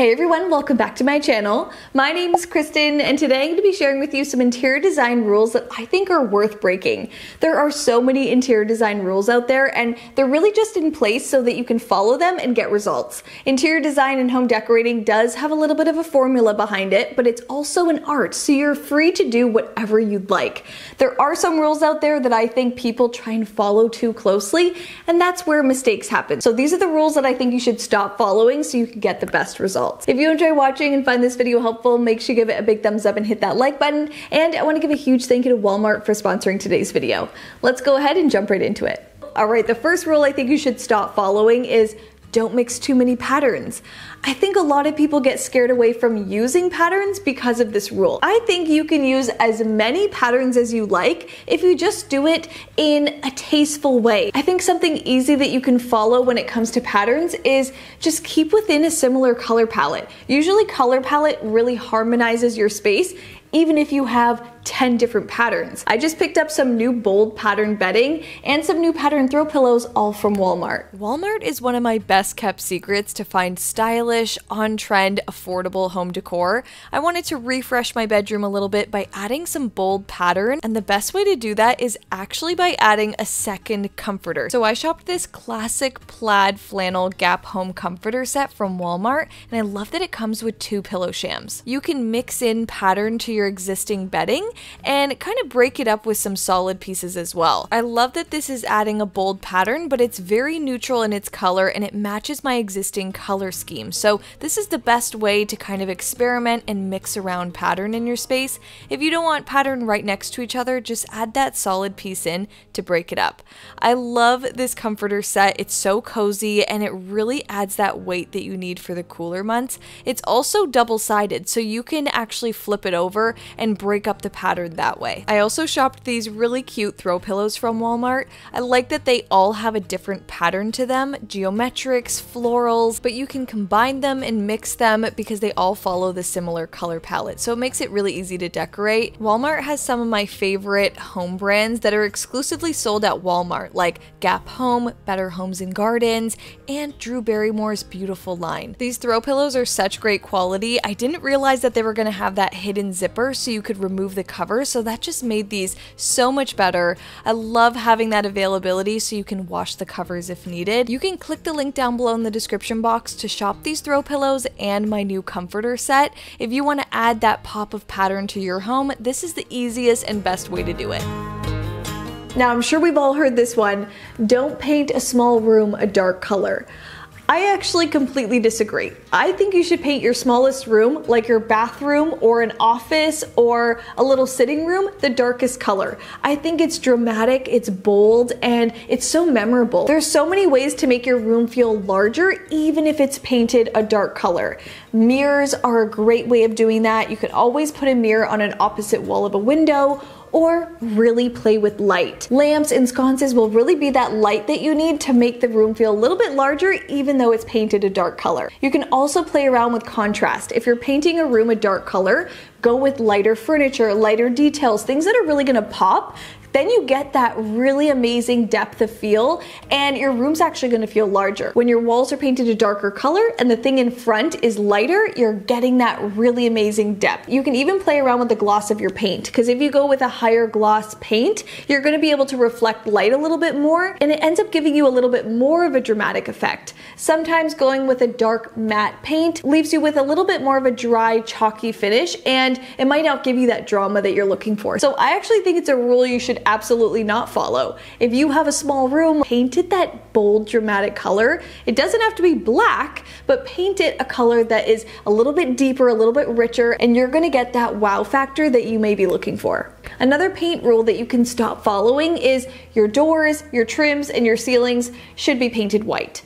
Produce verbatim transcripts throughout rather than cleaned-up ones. Hey everyone, welcome back to my channel. My name is Kristen and today I'm going to be sharing with you some interior design rules that I think are worth breaking. There are so many interior design rules out there and they're really just in place so that you can follow them and get results. Interior design and home decorating does have a little bit of a formula behind it, but it's also an art, so you're free to do whatever you'd like. There are some rules out there that I think people try and follow too closely and that's where mistakes happen. So these are the rules that I think you should stop following so you can get the best results. If you enjoy watching and find this video helpful, make sure you give it a big thumbs up and hit that like button. And I want to give a huge thank you to Walmart for sponsoring today's video. Let's go ahead and jump right into it. All right, the first rule I think you should stop following is don't mix too many patterns. I think a lot of people get scared away from using patterns because of this rule. I think you can use as many patterns as you like if you just do it in a tasteful way. I think something easy that you can follow when it comes to patterns is just keep within a similar color palette. Usually color palette really harmonizes your space even if you have ten different patterns. I just picked up some new bold pattern bedding and some new pattern throw pillows, all from Walmart. Walmart is one of my best kept secrets to find stylish, on-trend, affordable home decor. I wanted to refresh my bedroom a little bit by adding some bold pattern, and the best way to do that is actually by adding a second comforter. So I shopped this classic plaid flannel Gap Home comforter set from Walmart, and I love that it comes with two pillow shams. You can mix in pattern to your Your existing bedding and kind of break it up with some solid pieces as well. I love that this is adding a bold pattern, but it's very neutral in its color and it matches my existing color scheme. So this is the best way to kind of experiment and mix around pattern in your space. If you don't want pattern right next to each other, just add that solid piece in to break it up. I love this comforter set. It's so cozy and it really adds that weight that you need for the cooler months. It's also double-sided, so you can actually flip it over and break up the pattern that way. I also shopped these really cute throw pillows from Walmart. I like that they all have a different pattern to them, geometrics, florals, but you can combine them and mix them because they all follow the similar color palette, so it makes it really easy to decorate. Walmart has some of my favorite home brands that are exclusively sold at Walmart, like Gap Home, Better Homes and Gardens, and Drew Barrymore's beautiful line. These throw pillows are such great quality. I didn't realize that they were going to have that hidden zipper so you could remove the cover, so that just made these so much better. I love having that availability so you can wash the covers if needed. You can click the link down below in the description box to shop these throw pillows and my new comforter set. If you want to add that pop of pattern to your home, this is the easiest and best way to do it. Now, I'm sure we've all heard this one, don't paint a small room a dark color. I actually completely disagree. I think you should paint your smallest room, like your bathroom or an office or a little sitting room, the darkest color. I think it's dramatic, it's bold, and it's so memorable. There's so many ways to make your room feel larger, even if it's painted a dark color. Mirrors are a great way of doing that. You could always put a mirror on an opposite wall of a window, or really play with light. Lamps and sconces will really be that light that you need to make the room feel a little bit larger even though it's painted a dark color. You can also play around with contrast. If you're painting a room a dark color, go with lighter furniture, lighter details, things that are really gonna pop. Then you get that really amazing depth of feel and your room's actually gonna feel larger. When your walls are painted a darker color and the thing in front is lighter, you're getting that really amazing depth. You can even play around with the gloss of your paint, because if you go with a higher gloss paint, you're gonna be able to reflect light a little bit more and it ends up giving you a little bit more of a dramatic effect. Sometimes going with a dark matte paint leaves you with a little bit more of a dry, chalky finish and it might not give you that drama that you're looking for. So I actually think it's a rule you should absolutely not follow. If you have a small room, paint it that bold, dramatic color. It doesn't have to be black, but paint it a color that is a little bit deeper, a little bit richer, and you're gonna get that wow factor that you may be looking for. Another paint rule that you can stop following is your doors, your trims, and your ceilings should be painted white.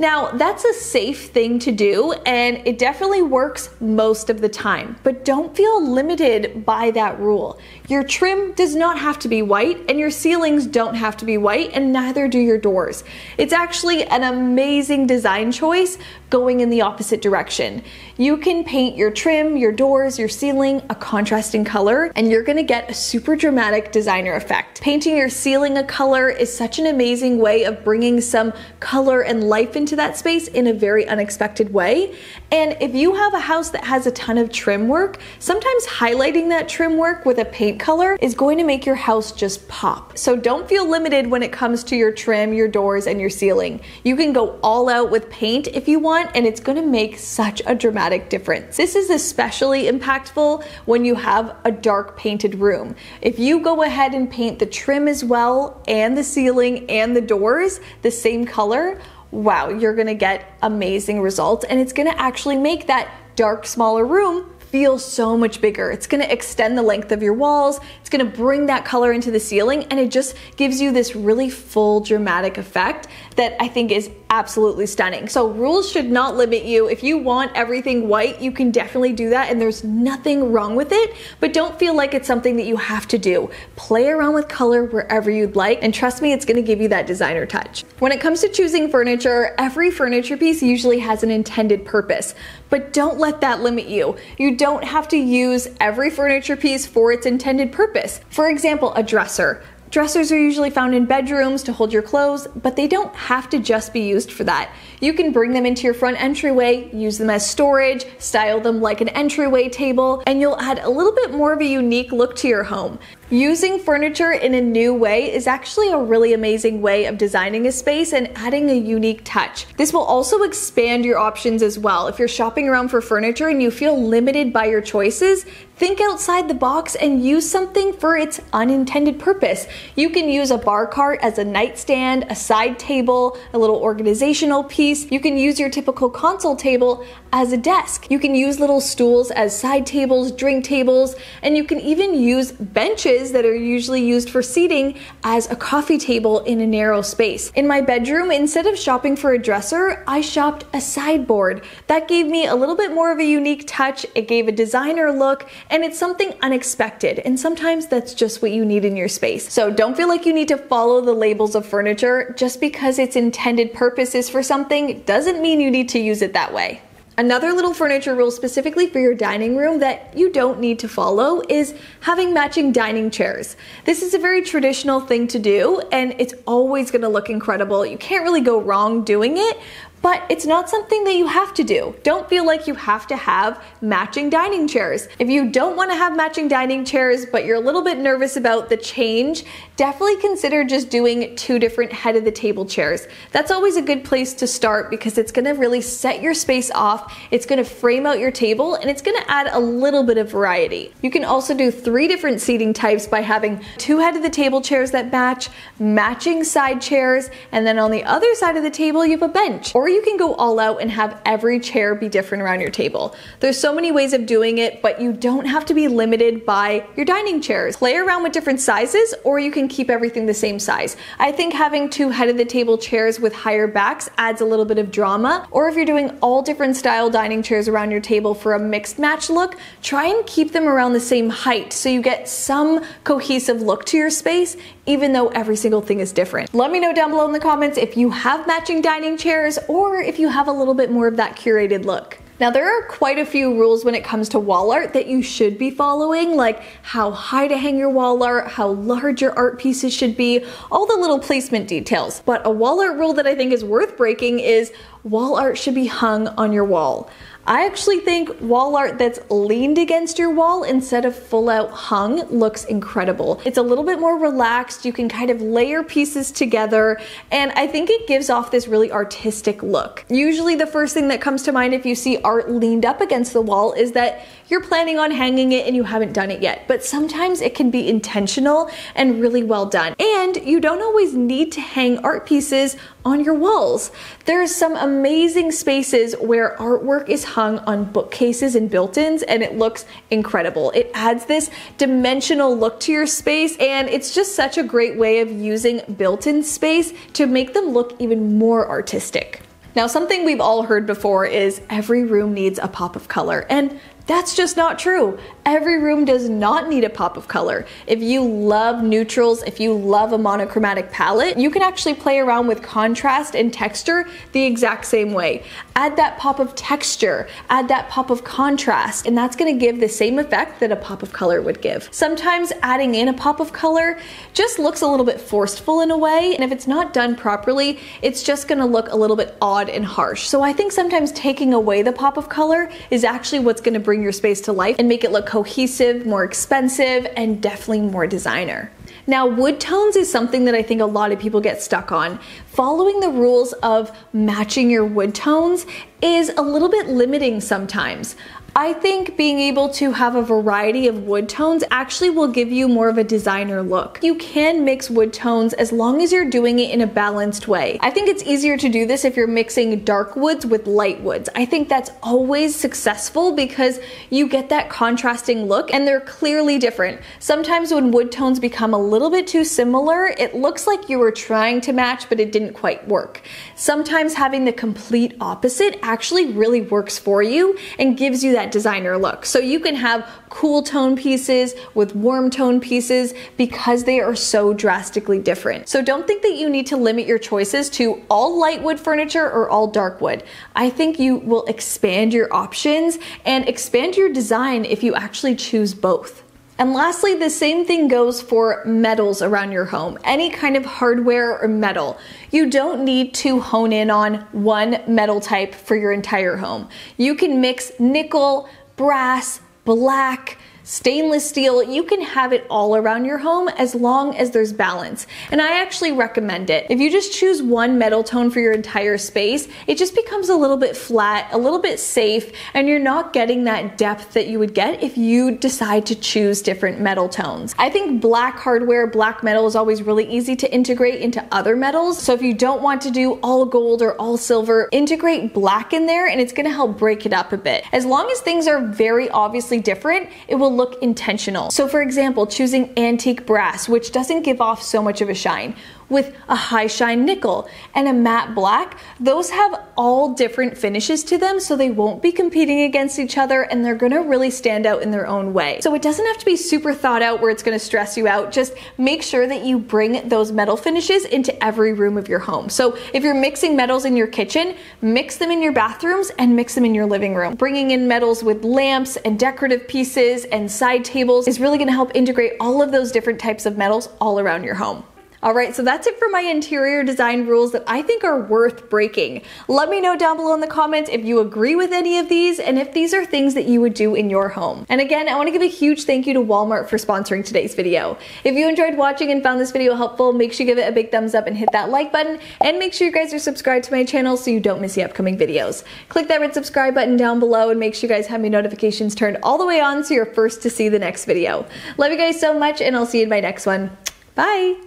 Now, that's a safe thing to do and it definitely works most of the time, but don't feel limited by that rule. Your trim does not have to be white and your ceilings don't have to be white and neither do your doors. It's actually an amazing design choice going in the opposite direction. You can paint your trim, your doors, your ceiling a contrasting color and you're gonna get a super dramatic designer effect. Painting your ceiling a color is such an amazing way of bringing some color and life into into that space in a very unexpected way. And if you have a house that has a ton of trim work, sometimes highlighting that trim work with a paint color is going to make your house just pop. So don't feel limited when it comes to your trim, your doors, and your ceiling. You can go all out with paint if you want, and it's gonna make such a dramatic difference. This is especially impactful when you have a dark painted room. If you go ahead and paint the trim as well, and the ceiling and the doors the same color, wow, you're gonna get amazing results, and it's gonna actually make that dark, smaller room feel so much bigger. It's gonna extend the length of your walls, it's gonna bring that color into the ceiling, and it just gives you this really full dramatic effect that I think is absolutely stunning. So rules should not limit you. If you want everything white, you can definitely do that, and there's nothing wrong with it, but don't feel like it's something that you have to do. Play around with color wherever you'd like, and trust me, it's gonna give you that designer touch. When it comes to choosing furniture, every furniture piece usually has an intended purpose, but don't let that limit you. You don't have to use every furniture piece for its intended purpose. For example, a dresser. Dressers are usually found in bedrooms to hold your clothes, but they don't have to just be used for that. You can bring them into your front entryway, use them as storage, style them like an entryway table, and you'll add a little bit more of a unique look to your home. Using furniture in a new way is actually a really amazing way of designing a space and adding a unique touch. This will also expand your options as well. If you're shopping around for furniture and you feel limited by your choices, think outside the box and use something for its unintended purpose. You can use a bar cart as a nightstand, a side table, a little organizational piece. You can use your typical console table as a desk. You can use little stools as side tables, drink tables, and you can even use benches that are usually used for seating as a coffee table in a narrow space. In my bedroom, instead of shopping for a dresser, I shopped a sideboard. That gave me a little bit more of a unique touch, it gave a designer look, and it's something unexpected, and sometimes that's just what you need in your space. So don't feel like you need to follow the labels of furniture. Just because its intended purpose is for something doesn't mean you need to use it that way. Another little furniture rule specifically for your dining room that you don't need to follow is having matching dining chairs. This is a very traditional thing to do, and it's always gonna look incredible. You can't really go wrong doing it, but it's not something that you have to do. Don't feel like you have to have matching dining chairs. If you don't want to have matching dining chairs, but you're a little bit nervous about the change, definitely consider just doing two different head of the table chairs. That's always a good place to start because it's going to really set your space off, it's going to frame out your table, and it's going to add a little bit of variety. You can also do three different seating types by having two head of the table chairs that match, matching side chairs, and then on the other side of the table you have a bench. Or Or you can go all out and have every chair be different around your table. There's so many ways of doing it, but you don't have to be limited by your dining chairs. Play around with different sizes, or you can keep everything the same size. I think having two head of the table chairs with higher backs adds a little bit of drama. Or if you're doing all different style dining chairs around your table for a mixed match look, try and keep them around the same height so you get some cohesive look to your space, even though every single thing is different. Let me know down below in the comments if you have matching dining chairs, or or if you have a little bit more of that curated look. Now, there are quite a few rules when it comes to wall art that you should be following, like how high to hang your wall art, how large your art pieces should be, all the little placement details. But a wall art rule that I think is worth breaking is wall art should be hung on your wall. I actually think wall art that's leaned against your wall instead of full out hung looks incredible. It's a little bit more relaxed, you can kind of layer pieces together, and I think it gives off this really artistic look. Usually the first thing that comes to mind if you see art leaned up against the wall is that you're planning on hanging it and you haven't done it yet, but sometimes it can be intentional and really well done. And you don't always need to hang art pieces on your walls. There's some amazing spaces where artwork is hung on bookcases and built-ins, and it looks incredible. It adds this dimensional look to your space, and it's just such a great way of using built-in space to make them look even more artistic. Now, something we've all heard before is every room needs a pop of color, and That's just not true. Every room does not need a pop of color. If you love neutrals, if you love a monochromatic palette, you can actually play around with contrast and texture the exact same way. Add that pop of texture, add that pop of contrast, and that's gonna give the same effect that a pop of color would give. Sometimes adding in a pop of color just looks a little bit forceful in a way, and if it's not done properly, it's just gonna look a little bit odd and harsh. So I think sometimes taking away the pop of color is actually what's gonna bring your space to life and make it look cohesive, more expensive, and definitely more designer. Now, wood tones is something that I think a lot of people get stuck on. Following the rules of matching your wood tones is a little bit limiting sometimes. I think being able to have a variety of wood tones actually will give you more of a designer look. You can mix wood tones as long as you're doing it in a balanced way. I think it's easier to do this if you're mixing dark woods with light woods. I think that's always successful because you get that contrasting look and they're clearly different. Sometimes when wood tones become a little bit too similar, it looks like you were trying to match, but it didn't quite work. Sometimes having the complete opposite actually really works for you and gives you that designer look. So you can have cool tone pieces with warm tone pieces because they are so drastically different. So don't think that you need to limit your choices to all light wood furniture or all dark wood. I think you will expand your options and expand your design if you actually choose both. And lastly, the same thing goes for metals around your home, any kind of hardware or metal. You don't need to hone in on one metal type for your entire home. You can mix nickel, brass, black, stainless steel. You can have it all around your home as long as there's balance. And I actually recommend it. If you just choose one metal tone for your entire space, it just becomes a little bit flat, a little bit safe, and you're not getting that depth that you would get if you decide to choose different metal tones. I think black hardware, black metal is always really easy to integrate into other metals. So if you don't want to do all gold or all silver, integrate black in there and it's gonna help break it up a bit. As long as things are very obviously different, it will look intentional. So for example, choosing antique brass, which doesn't give off so much of a shine, with a high shine nickel and a matte black, those have all different finishes to them, so they won't be competing against each other and they're gonna really stand out in their own way. So it doesn't have to be super thought out where it's gonna stress you out. Just make sure that you bring those metal finishes into every room of your home. So if you're mixing metals in your kitchen, mix them in your bathrooms and mix them in your living room. Bringing in metals with lamps and decorative pieces and side tables is really gonna help integrate all of those different types of metals all around your home. All right, so that's it for my interior design rules that I think are worth breaking. Let me know down below in the comments if you agree with any of these and if these are things that you would do in your home. And again, I wanna give a huge thank you to Walmart for sponsoring today's video. If you enjoyed watching and found this video helpful, make sure you give it a big thumbs up and hit that like button, and make sure you guys are subscribed to my channel so you don't miss the upcoming videos. Click that red subscribe button down below and make sure you guys have your notifications turned all the way on so you're first to see the next video. Love you guys so much and I'll see you in my next one. Bye.